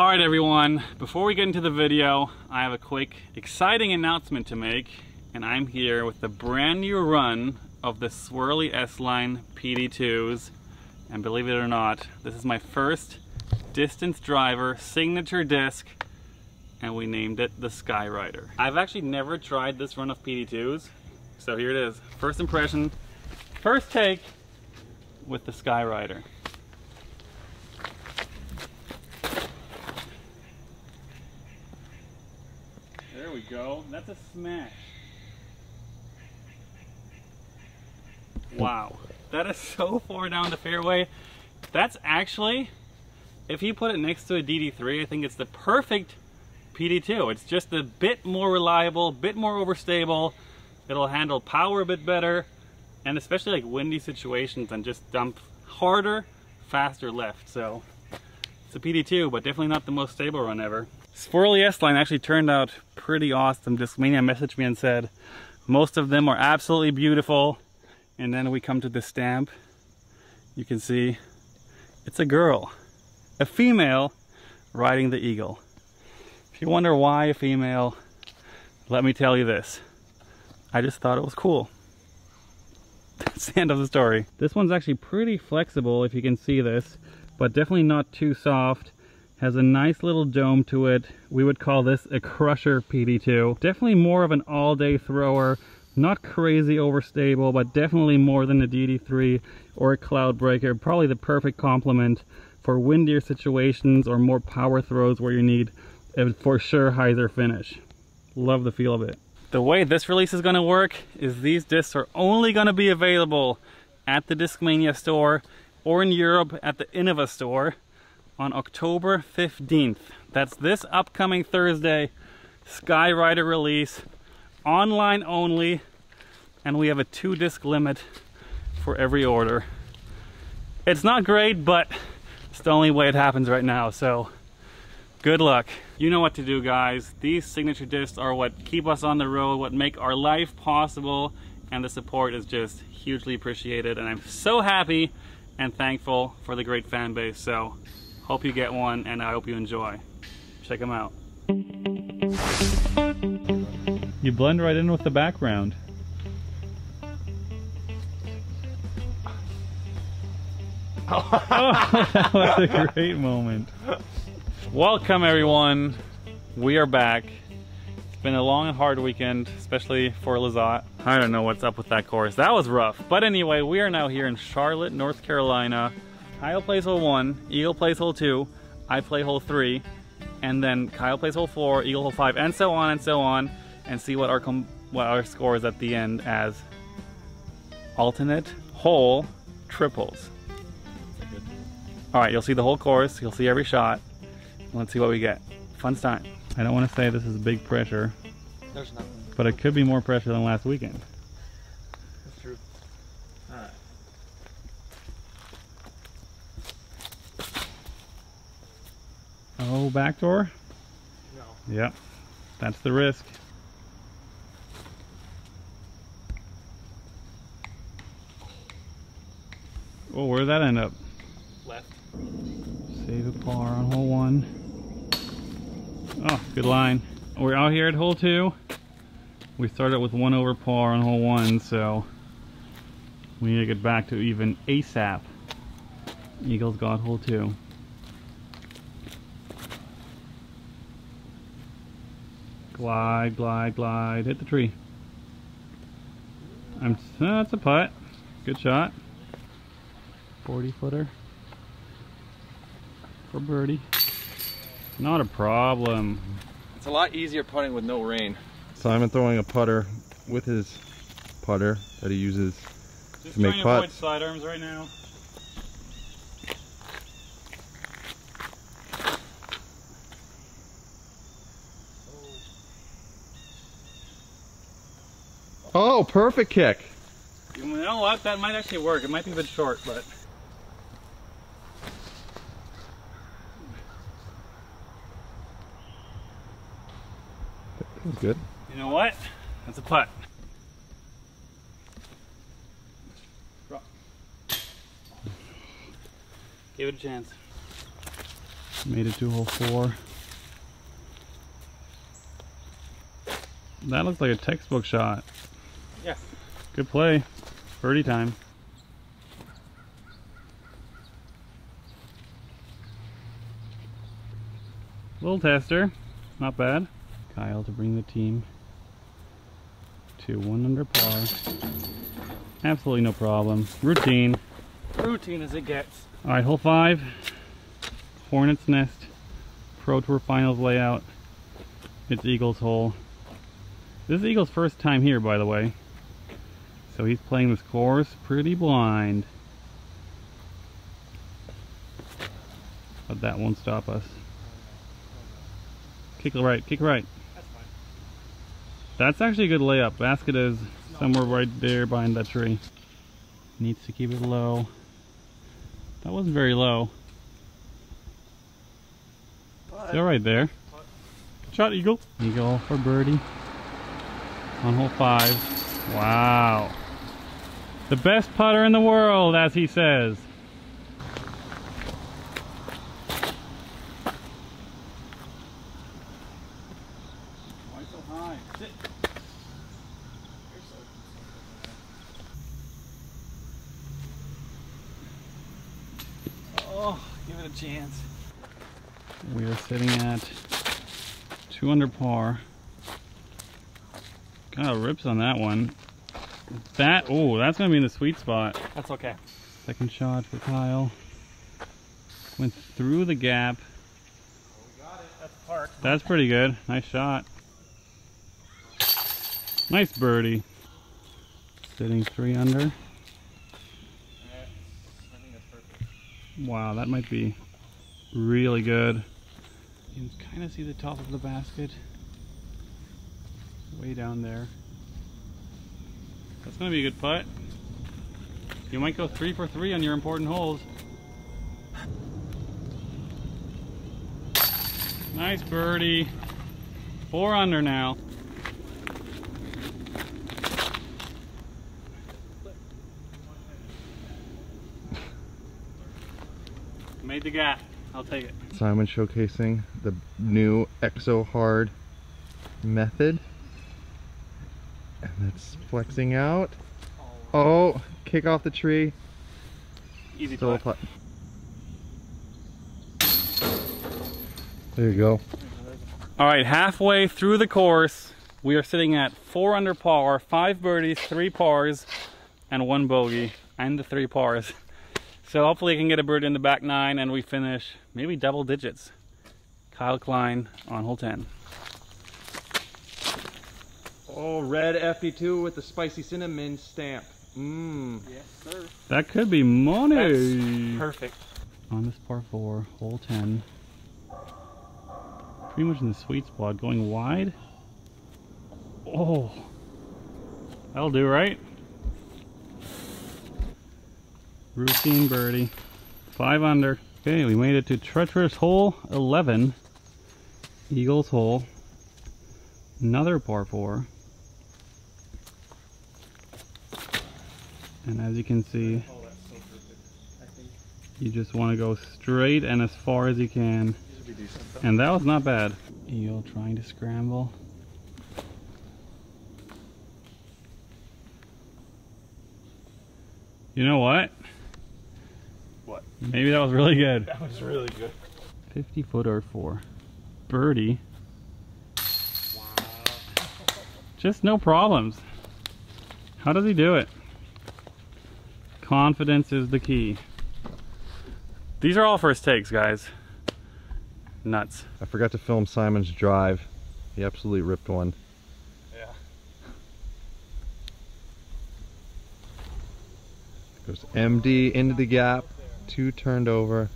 All right, everyone, before we get into the video, I have a quick, exciting announcement to make, and I'm here with the brand new run of the Sporly S line PD-2s. And believe it or not, this is my first distance driver signature disc, and we named it the Sky Rider. I've actually never tried this run of PD-2s, so here it is. First impression, first take with the Sky Rider. There we go, that's a smash. Wow, that is so far down the fairway. That's actually, if you put it next to a DD3, I think it's the perfect PD2. It's just a bit more reliable, bit more overstable. It'll handle power a bit better, and especially like windy situations, and just dump harder, faster left. So it's a PD2, but definitely not the most stable run ever. Sporly S line actually turned out pretty awesome. Discmania messaged me and said, most of them are absolutely beautiful. And then we come to the stamp. You can see it's a girl, a female riding the Eagle. If you wonder why a female, let me tell you this. I just thought it was cool. That's the end of the story. This one's actually pretty flexible, if you can see this, but definitely not too soft. Has a nice little dome to it. We would call this a crusher PD2. Definitely more of an all-day thrower. Not crazy overstable, but definitely more than a DD3 or a Cloudbreaker. Probably the perfect complement for windier situations or more power throws where you need a for sure hyzer finish. Love the feel of it. The way this release is gonna work is these discs are only gonna be available at the Discmania store or in Europe at the Innova store on October 15th. That's this upcoming Thursday, Sky Rider release, online only, and we have a 2 disc limit for every order. It's not great, but it's the only way it happens right now, so good luck. You know what to do, guys. These signature discs are what keep us on the road, what make our life possible, and the support is just hugely appreciated, and I'm so happy and thankful for the great fan base, so hope you get one, and I hope you enjoy. Check them out. You blend right in with the background. Oh, that was a great moment. Welcome, everyone. We are back. It's been a long and hard weekend, especially for Lizotte. I don't know what's up with that course. That was rough. But anyway, we are now here in Charlotte, North Carolina. Kyle plays hole 1, Eagle plays hole 2, I play hole 3, and then Kyle plays hole 4, Eagle hole 5, and so on, and see what our score is at the end as alternate hole triples. All right, you'll see the whole course, you'll see every shot. Let's see what we get. Fun time. I don't want to say this is big pressure. There's nothing. But it could be more pressure than last weekend. That's true. All right. Oh, backdoor? No. Yep. That's the risk. Oh, where'd that end up? Left. Save a par on hole 1. Oh, good line. We're out here at hole 2. We started with 1 over par on hole 1, so we need to get back to even ASAP. Eagles got hole 2. Glide, glide, glide. Hit the tree. That's a putt. Good shot. 40-footer for birdie. Not a problem. It's a lot easier putting with no rain. Simon throwing a putter with his putter that he uses to make putts. Just trying to avoid side arms right now. Oh, perfect kick. You know what? That might actually work. It might be a bit short, but. That was good. You know what? That's a putt. Drop. Give it a chance. Made it to hole 4. That looks like a textbook shot. Yeah. Good play. Birdie time. Little tester. Not bad. Kyle to bring the team to 1 under par. Absolutely no problem. Routine. Routine as it gets. Alright, hole 5. Hornets Nest Pro Tour Finals layout. It's Eagle's hole. This is Eagle's first time here, by the way. So he's playing this course pretty blind. But that won't stop us. Kick it right, kick right. That's fine. That's actually a good layup. Basket is somewhere right there behind that tree. Needs to keep it low. That wasn't very low. Still right there. Good shot, Eagle. Eagle for birdie on hole 5. Wow. The best putter in the world, as he says. Why so high? Sit. Oh, give it a chance. We are sitting at 2 under par. Kind of rips on that one. That, oh, that's going to be in the sweet spot. That's okay. Second shot for Kyle. Went through the gap. We got it. That's park. That's pretty good. Nice shot. Nice birdie. Sitting 3 under. I think that's perfect. Wow, that might be really good. You can kind of see the top of the basket way down there. That's going to be a good putt. You might go 3 for 3 on your important holes. Nice birdie. 4 under now. Made the gap. I'll take it. Simon showcasing the new Exo Hard method. And that's flexing out. Oh, kick off the tree. Easy putt. There you go. All right, halfway through the course, we are sitting at 4 under par, 5 birdies, 3 pars, and 1 bogey, and the 3 pars. So hopefully I can get a bird in the back 9 and we finish maybe double digits. Kyle Klein on hole 10. Oh, red FP2 with the spicy cinnamon stamp. Mmm. Yes, sir. That could be money. That's perfect. On this par 4, hole 10. Pretty much in the sweet spot, going wide. Oh. That'll do, right? Routine birdie, 5 under. Okay, we made it to treacherous hole 11, Eagle's hole, another par 4. And as you can see, you just want to go straight and as far as you can. And that was not bad. Eagle trying to scramble. You know what? What? Maybe that was really good. That was really good. 50-footer for birdie. Wow. Just no problems. How does he do it? Confidence is the key. These are all first takes, guys. Nuts. I forgot to film Simon's drive. He absolutely ripped one. Yeah. Goes MD into the gap. 2 turned over.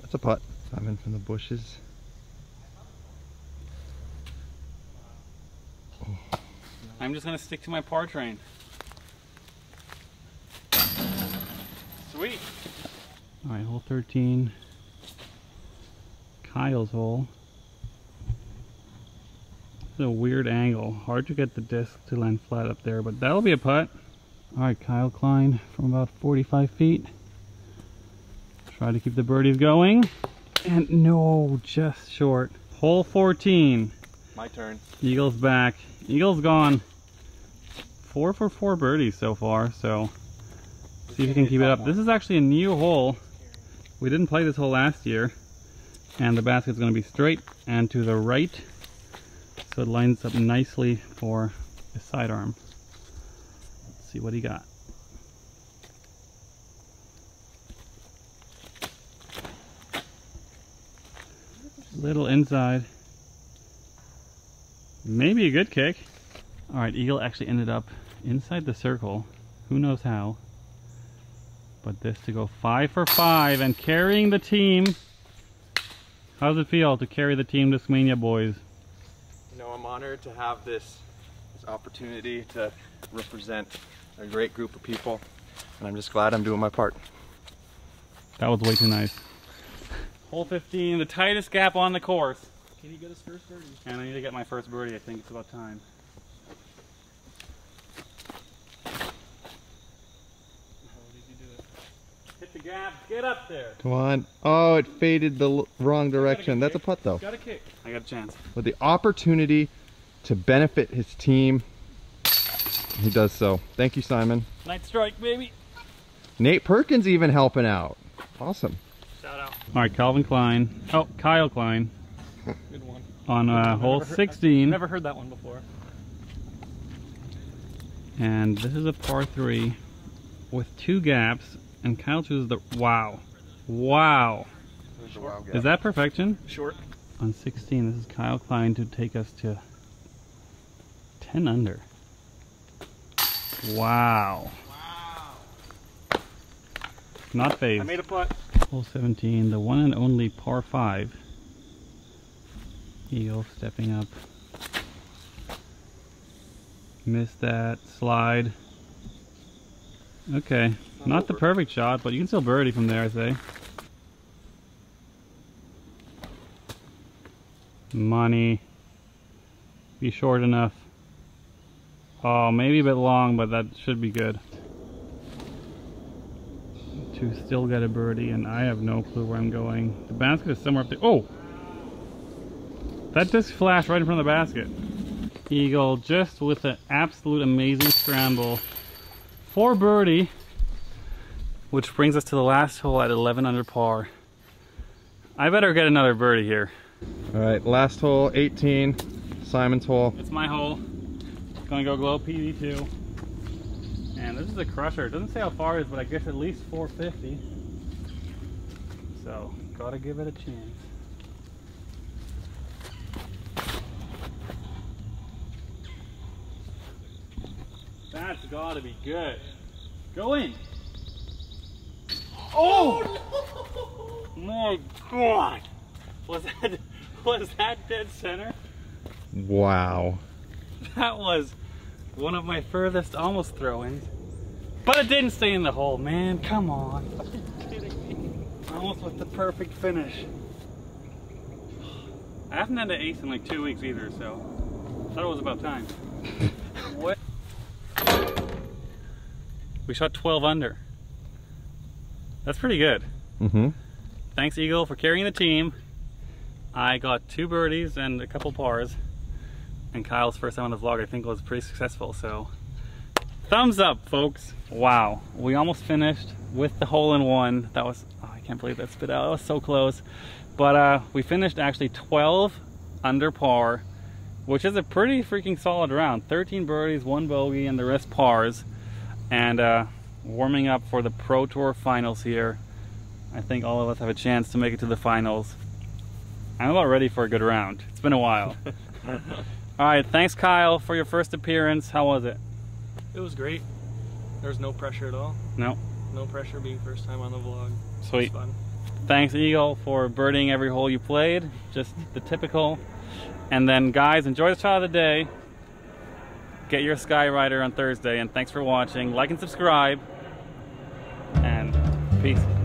That's a putt. Simon from the bushes. Oh. I'm just gonna stick to my par train. Sweet. All right, hole 13. Kyle's hole. It's a weird angle. Hard to get the disc to land flat up there, but that'll be a putt. All right, Kyle Klein from about 45 feet, Try to keep the birdies going. And no, just short. Hole 14. My turn. Eagle's back. Eagle's gone 4 for 4 birdies so far, so see if you can keep it up. This is actually a new hole. We didn't play this hole last year. And the basket's going to be straight and to the right. So it lines up nicely for the sidearm. Let's see what he got. Little inside. Maybe a good kick. All right, Eagle actually ended up inside the circle. Who knows how? But this to go 5 for 5 and carrying the team. How's it feel to carry the team, Discmania boys? You know, I'm honored to have this opportunity to represent a great group of people, and I'm just glad I'm doing my part. That was way too nice. Hole 15, the tightest gap on the course. Can you get his first birdie? And I need to get my first birdie. I think it's about time. How did you do it? Hit the gap. Get up there. Come on. Oh, it faded the wrong direction. That's a putt, though. Got a kick. I got a chance. With the opportunity to benefit his team, he does so. Thank you, Simon. Night strike, baby. Nate Perkins even helping out. Awesome. Shout out. All right, Calvin Klein. Oh, Kyle Klein. Good one. On hole 16. I've never heard that one before. And this is a par 3 with 2 gaps, and Kyle chooses the wow. Wow. Wow gap. Is that perfection? Short. On 16, this is Kyle Klein to take us to 10 under. Wow. Wow. Not phased. I made a putt. Hole 17, the one and only par 5. Eagle stepping up. Missed that slide. Okay, not the perfect shot, but you can still birdie from there, I say. Money. Be short enough. Oh, maybe a bit long, but that should be good. To still get a birdie, and I have no clue where I'm going. The basket is somewhere up there. Oh! That just flashed right in front of the basket. Eagle just with an absolute amazing scramble for birdie, which brings us to the last hole at 11 under par. I better get another birdie here. All right, last hole, 18, Simon's hole. It's my hole. Gonna go glow PD-2. And this is a crusher. It doesn't say how far it is, but I guess at least 450. So, gotta give it a chance. That's gotta be good. Go in. Oh! No. My God! Was that dead center? Wow. That was one of my furthest almost throw-ins. But it didn't stay in the hole, man. Come on. Are you kidding me? Almost with the perfect finish. I haven't had an ace in like 2 weeks either, so I thought it was about time. What? We shot 12 under. That's pretty good. Mm-hmm. Thanks, Eagle, for carrying the team. I got 2 birdies and a couple pars. And Kyle's first time on the vlog, I think, was pretty successful. So, thumbs up, folks. Wow. We almost finished with the hole-in-one. That was, oh, I can't believe that spit out. That was so close. But we finished actually 12 under par, which is a pretty freaking solid round. 13 birdies, 1 bogey, and the rest pars. And warming up for the Pro Tour Finals here. I think all of us have a chance to make it to the finals. I'm about ready for a good round. It's been a while. All right, thanks, Kyle, for your first appearance. How was it? It was great. There was no pressure at all. No. No pressure being first time on the vlog. Sweet. It was fun. Thanks, Eagle, for birding every hole you played. Just the typical. And then, guys, enjoy the shot of the day. Get your Sky Rider on Thursday, and thanks for watching. Like and subscribe, and peace.